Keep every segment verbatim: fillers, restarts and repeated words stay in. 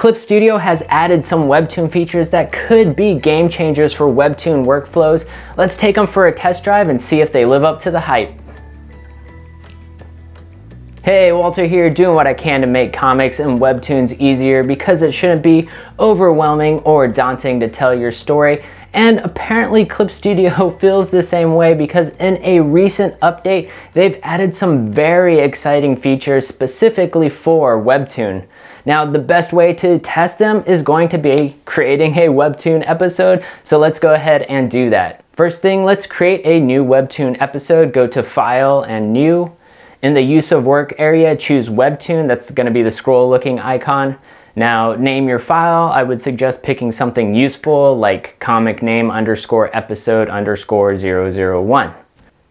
Clip Studio has added some Webtoon features that could be game changers for Webtoon workflows. Let's take them for a test drive and see if they live up to the hype. Hey, Walter here, doing what I can to make comics and webtoons easier because it shouldn't be overwhelming or daunting to tell your story. And apparently Clip Studio feels the same way, because in a recent update, they've added some very exciting features specifically for Webtoon. Now, the best way to test them is going to be creating a Webtoon episode, so let's go ahead and do that. First thing, let's create a new Webtoon episode. Go to File and New. In the use of work area, choose Webtoon. That's going to be the scroll looking icon. Now, name your file. I would suggest picking something useful like comic name underscore episode underscore zero zero one.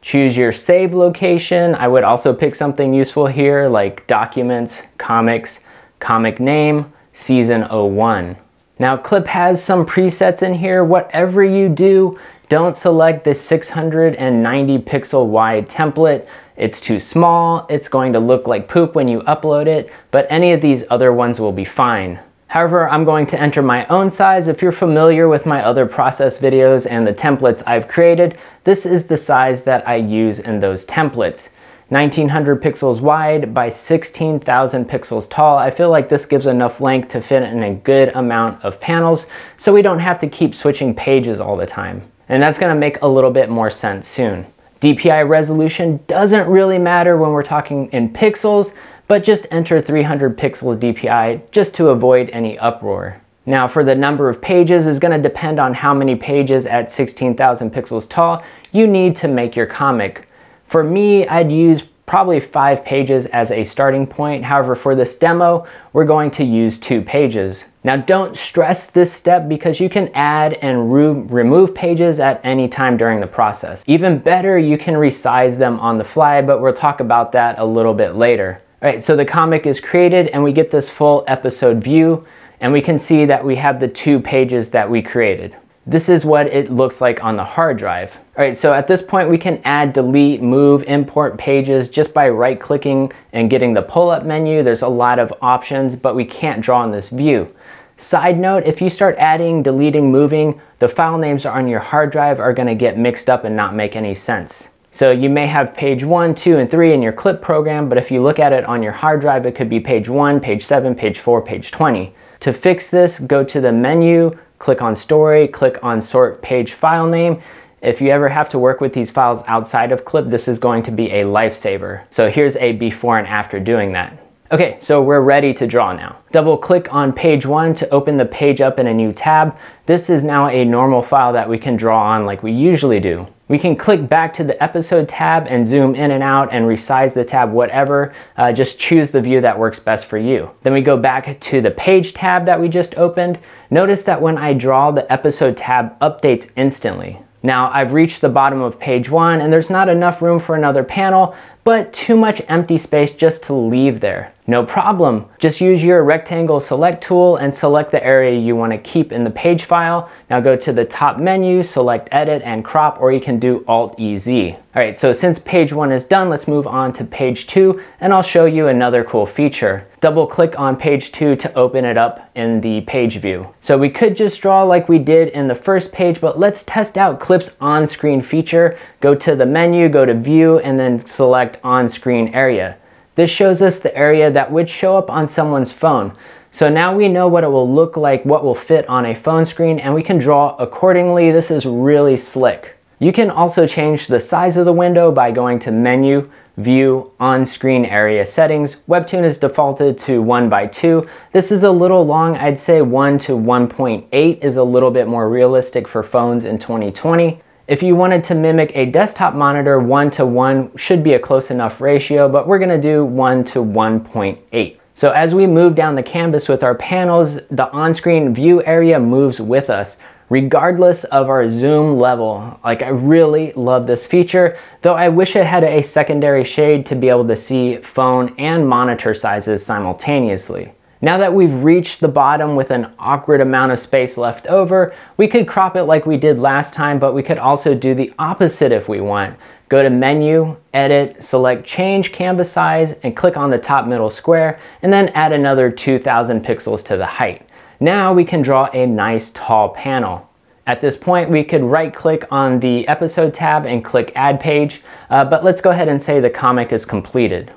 Choose your save location. I would also pick something useful here like documents, comics, comic name, season oh one. Now, Clip has some presets in here. Whatever you do, don't select the six hundred ninety pixel wide template. It's too small, it's going to look like poop when you upload it, but any of these other ones will be fine. However, I'm going to enter my own size. If you're familiar with my other process videos and the templates I've created, this is the size that I use in those templates. nineteen hundred pixels wide by sixteen thousand pixels tall. I feel like this gives enough length to fit in a good amount of panels, so we don't have to keep switching pages all the time. And that's gonna make a little bit more sense soon. D P I resolution doesn't really matter when we're talking in pixels, but just enter three hundred pixel D P I just to avoid any uproar. Now, for the number of pages is gonna depend on how many pages at sixteen thousand pixels tall you need to make your comic. For me, I'd use probably five pages as a starting point. However, for this demo, we're going to use two pages. Now, don't stress this step because you can add and re remove pages at any time during the process. Even better, you can resize them on the fly, but we'll talk about that a little bit later. All right, so the comic is created and we get this full episode view, and we can see that we have the two pages that we created. This is what it looks like on the hard drive. All right, so at this point we can add, delete, move, import pages just by right-clicking and getting the pull-up menu. There's a lot of options, but we can't draw in this view. Side note, if you start adding, deleting, moving, the file names on your hard drive are gonna get mixed up and not make any sense. So you may have page one, two, and three in your Clip program, but if you look at it on your hard drive, it could be page one, page seven, page four, page twenty. To fix this, go to the menu, click on Story, click on Sort Page File Name. If you ever have to work with these files outside of Clip, this is going to be a lifesaver. So here's a before and after doing that. Okay, so we're ready to draw now. Double click on page one to open the page up in a new tab. This is now a normal file that we can draw on like we usually do. We can click back to the episode tab and zoom in and out and resize the tab, whatever. Uh, just choose the view that works best for you. Then we go back to the page tab that we just opened. Notice that when I draw, the episode tab updates instantly. Now, I've reached the bottom of page one and there's not enough room for another panel, but too much empty space just to leave there. No problem. Just use your rectangle select tool and select the area you want to keep in the page file. Now go to the top menu, select edit and crop, or you can do alt E Z. All right, so since page one is done, let's move on to page two and I'll show you another cool feature. Double click on page two to open it up in the page view. So we could just draw like we did in the first page, but let's test out Clip's on-screen feature. Go to the menu, go to view, and then select on-screen area. This shows us the area that would show up on someone's phone. So now we know what it will look like, what will fit on a phone screen, and we can draw accordingly. This is really slick. You can also change the size of the window by going to menu, view, on-screen area settings. Webtoon is defaulted to one by two. This is a little long. I'd say one to one point eight is a little bit more realistic for phones in twenty twenty. If you wanted to mimic a desktop monitor, one to one should be a close enough ratio, but we're gonna do one to one point eight. So as we move down the canvas with our panels, the on-screen view area moves with us, regardless of our zoom level. Like, I really love this feature, though I wish it had a secondary shade to be able to see phone and monitor sizes simultaneously. Now that we've reached the bottom with an awkward amount of space left over, we could crop it like we did last time, but we could also do the opposite if we want. Go to Menu, Edit, select Change Canvas Size, and click on the top middle square, and then add another two thousand pixels to the height. Now we can draw a nice tall panel. At this point, we could right-click on the Episode tab and click Add Page, uh, but let's go ahead and say the comic is completed.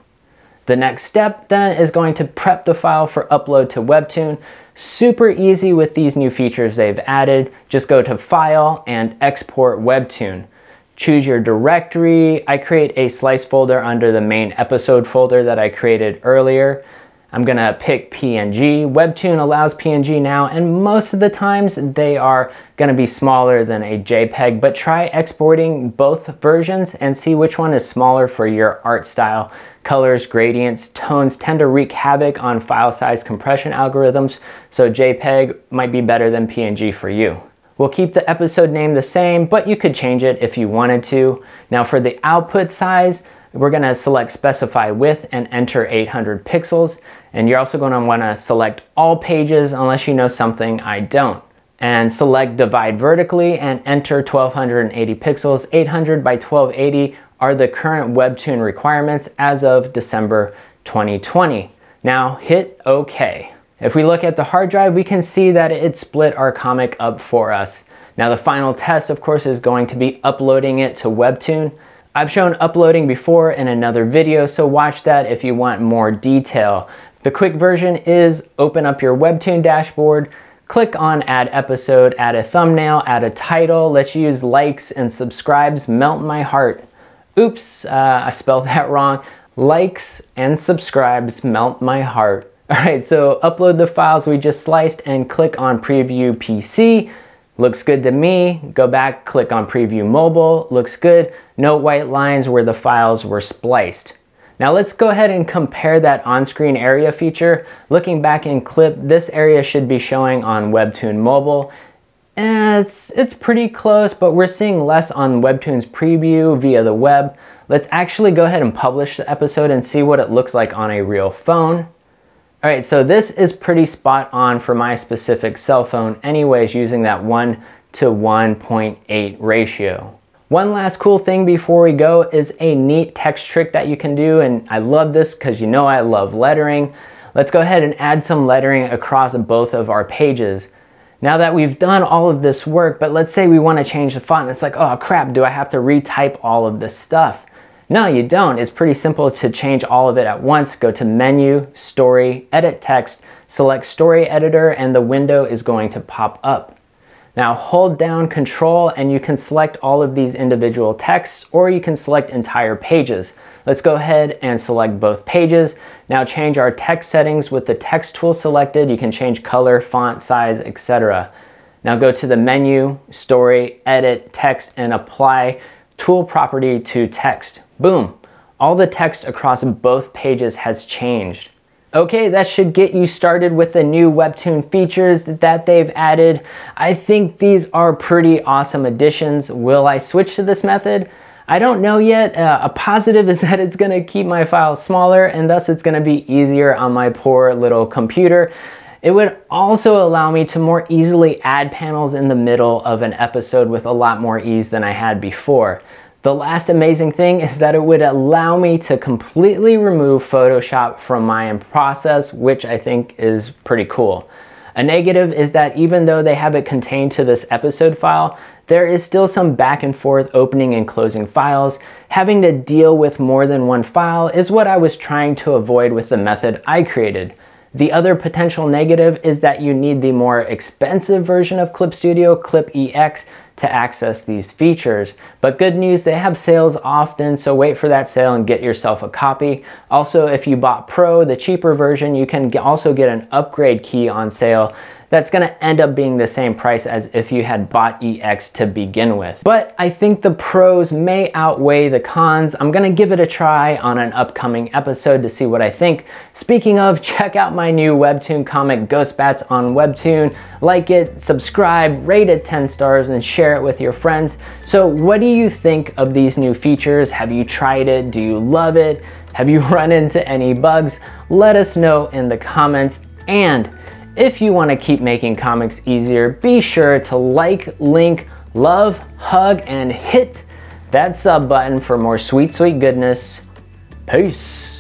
The next step then is going to prep the file for upload to Webtoon. Super easy with these new features they've added. Just go to File and Export Webtoon. Choose your directory. I create a slice folder under the main episode folder that I created earlier. I'm gonna pick P N G. Webtoon allows P N G now, and most of the times they are gonna be smaller than a JPEG, but try exporting both versions and see which one is smaller for your art style. Colors, gradients, tones tend to wreak havoc on file size compression algorithms, so JPEG might be better than P N G for you. We'll keep the episode name the same, but you could change it if you wanted to. Now for the output size, we're gonna select Specify Width and enter eight hundred pixels. And you're also gonna wanna select all pages unless you know something I don't. And select Divide Vertically and enter twelve eighty pixels. eight hundred by twelve eighty are the current Webtoon requirements as of December twenty twenty. Now hit OK. If we look at the hard drive, we can see that it split our comic up for us. Now the final test, of course, is going to be uploading it to Webtoon. I've shown uploading before in another video, so watch that if you want more detail. The quick version is open up your Webtoon dashboard, click on Add Episode, add a thumbnail, add a title, let's use likes and subscribes, melt my heart. Oops, uh, I spelled that wrong. Likes and subscribes, melt my heart. All right, so upload the files we just sliced and click on Preview P C. Looks good to me. Go back, click on Preview Mobile. Looks good. No white lines where the files were spliced. Now let's go ahead and compare that on-screen area feature. Looking back in Clip, this area should be showing on Webtoon Mobile. And it's, it's pretty close, but we're seeing less on Webtoon's preview via the web. Let's actually go ahead and publish the episode and see what it looks like on a real phone. All right, so this is pretty spot on for my specific cell phone anyways, using that one to one point eight ratio. One last cool thing before we go is a neat text trick that you can do, and I love this because you know I love lettering. Let's go ahead and add some lettering across both of our pages. Now that we've done all of this work, but let's say we want to change the font, it's like, oh crap, do I have to retype all of this stuff? No, you don't. It's pretty simple to change all of it at once. Go to Menu, Story, Edit Text, select Story Editor, and the window is going to pop up. Now hold down Control and you can select all of these individual texts, or you can select entire pages. Let's go ahead and select both pages. Now change our text settings with the text tool selected. You can change color, font, size, et cetera. Now go to the Menu, Story, Edit Text, and apply Tool Property to Text. Boom, all the text across both pages has changed. Okay, that should get you started with the new Webtoon features that they've added. I think these are pretty awesome additions. Will I switch to this method? I don't know yet. Uh, a positive is that it's gonna keep my file smaller, and thus it's gonna be easier on my poor little computer. It would also allow me to more easily add panels in the middle of an episode with a lot more ease than I had before. The last amazing thing is that it would allow me to completely remove Photoshop from my process, which I think is pretty cool. A negative is that even though they have it contained to this episode file, there is still some back and forth opening and closing files. Having to deal with more than one file is what I was trying to avoid with the method I created. The other potential negative is that you need the more expensive version of Clip Studio, Clip E X, to access these features. But good news, they have sales often, so wait for that sale and get yourself a copy. Also, if you bought Pro, the cheaper version, you can also get an upgrade key on sale that's gonna end up being the same price as if you had bought E X to begin with. But I think the pros may outweigh the cons. I'm gonna give it a try on an upcoming episode to see what I think. Speaking of, check out my new Webtoon comic, Ghost Bats, on Webtoon. Like it, subscribe, rate it ten stars, and share it with your friends. So what do you think of these new features? Have you tried it? Do you love it? Have you run into any bugs? Let us know in the comments. And if you want to keep making comics easier, be sure to like, link, love, hug, and hit that sub button for more sweet, sweet goodness. Peace.